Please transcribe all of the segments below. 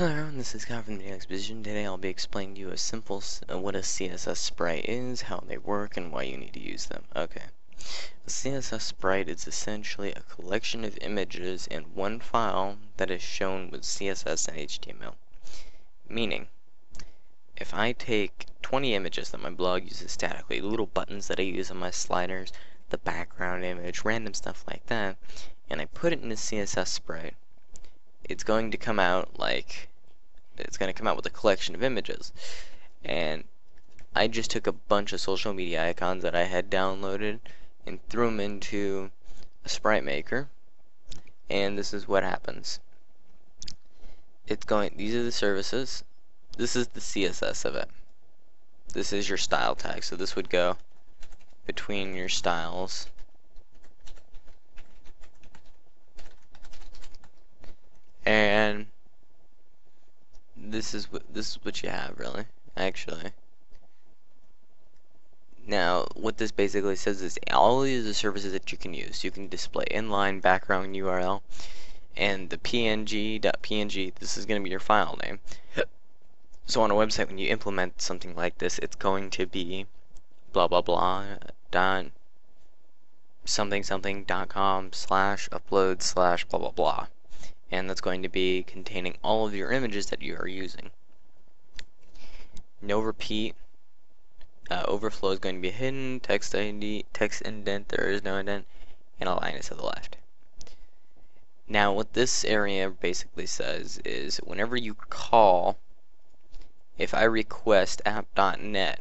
Hello everyone, this is Scott from The Daily Exposition. Today I'll be explaining to you what a CSS Sprite is, how they work, and why you need to use them. Okay. A CSS Sprite is essentially a collection of images in one file that is shown with CSS and HTML. Meaning, if I take 20 images that my blog uses statically, little buttons that I use on my sliders, the background image, random stuff like that, and I put it in a CSS Sprite, it's going to come out like it's going to come out with a collection of images. And I just took a bunch of social media icons that I had downloaded and threw them into a sprite maker, and this is what happens. These are the services. This is the CSS of it. This is your style tag, so this would go between your styles. And this is what you have, really, actually. Now, what this basically says is all these are the services that you can use. You can display inline, background, URL, and the png.png. This is going to be your file name. So on a website, when you implement something like this, it's going to be blah blah blah dot something something .com/upload/ blah blah blah. And that's going to be containing all of your images that you are using. No repeat. Overflow is going to be hidden. Text ID, text indent, there is no indent, and a line is to the left. Now, what this area basically says is whenever you call, if I request app.net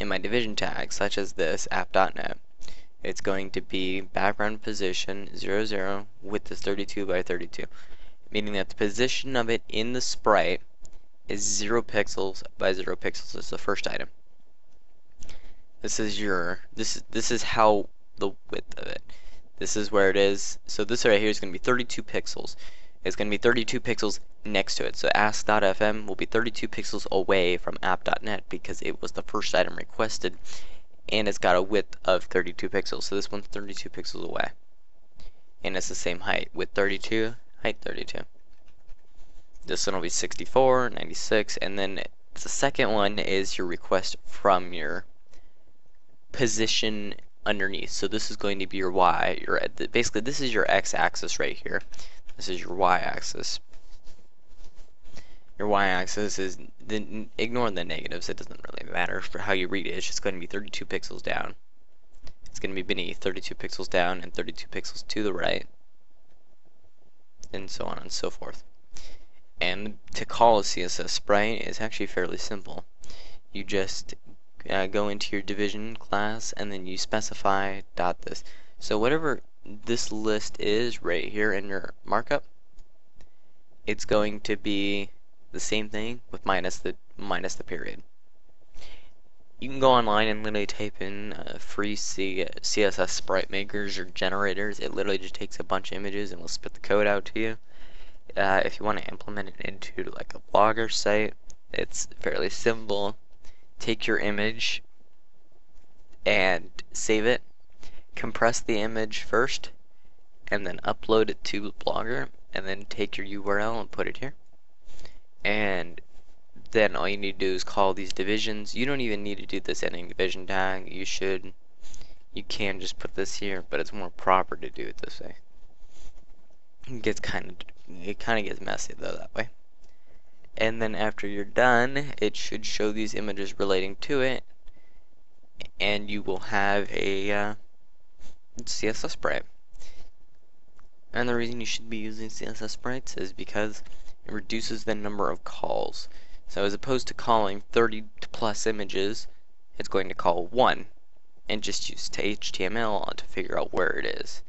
in my division tag, such as this app.net, it's going to be background position 00 width is 32 by 32, meaning that the position of it in the sprite is 0 pixels by 0 pixels. It's the first item. This is how the width of it. This is where it is. So this right here is going to be 32 pixels. It's going to be 32 pixels next to it. So ask.fm will be 32 pixels away from app.net because it was the first item requested. And it's got a width of 32 pixels, so this one's 32 pixels away, and it's the same height, width 32, height 32. This one will be 64, 96, and then the second one is your request from your position underneath. So this is going to be your y, basically this is your x-axis right here. This is your y-axis. Your y-axis is, ignore the negatives, it doesn't really matter for how you read it, it's just going to be 32 pixels down. It's going to be beneath, 32 pixels down, and 32 pixels to the right, and so on and so forth. And to call a CSS sprite is actually fairly simple. You just go into your division class, and then you specify .this. So whatever this list is right here in your markup, it's going to be the same thing with minus the period. You can go online and literally type in free CSS sprite makers or generators. It literally just takes a bunch of images and will spit the code out to you. If you want to implement it into like a Blogger site, it's fairly simple. Take your image and save it, compress the image first, and then upload it to Blogger, and then take your URL and put it here. And then all you need to do is call these divisions. You don't even need to do this ending division tag. You can just put this here, but it's more proper to do it this way. It kind of gets messy though that way. And then after you're done, it should show these images relating to it, and you will have a CSS sprite. And the reason you should be using CSS sprites is because it reduces the number of calls. So as opposed to calling 30 plus images, it's going to call one and just use HTML to figure out where it is.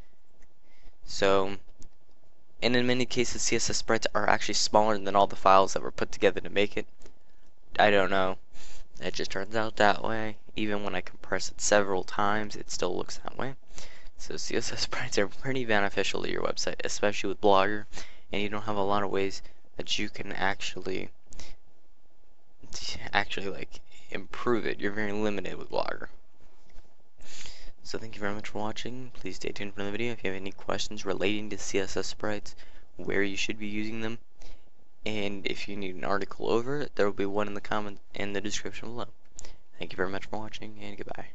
So, and in many cases, CSS sprites are actually smaller than all the files that were put together to make it. I don't know. It just turns out that way. Even when I compress it several times, it still looks that way. So CSS sprites are pretty beneficial to your website, especially with Blogger, and you don't have a lot of ways that you can actually like improve it. You're very limited with Blogger. So thank you very much for watching. Please stay tuned for the video. If you have any questions relating to CSS sprites, where you should be using them, and If you need an article over it, there will be one in the description below. Thank you very much for watching, and goodbye.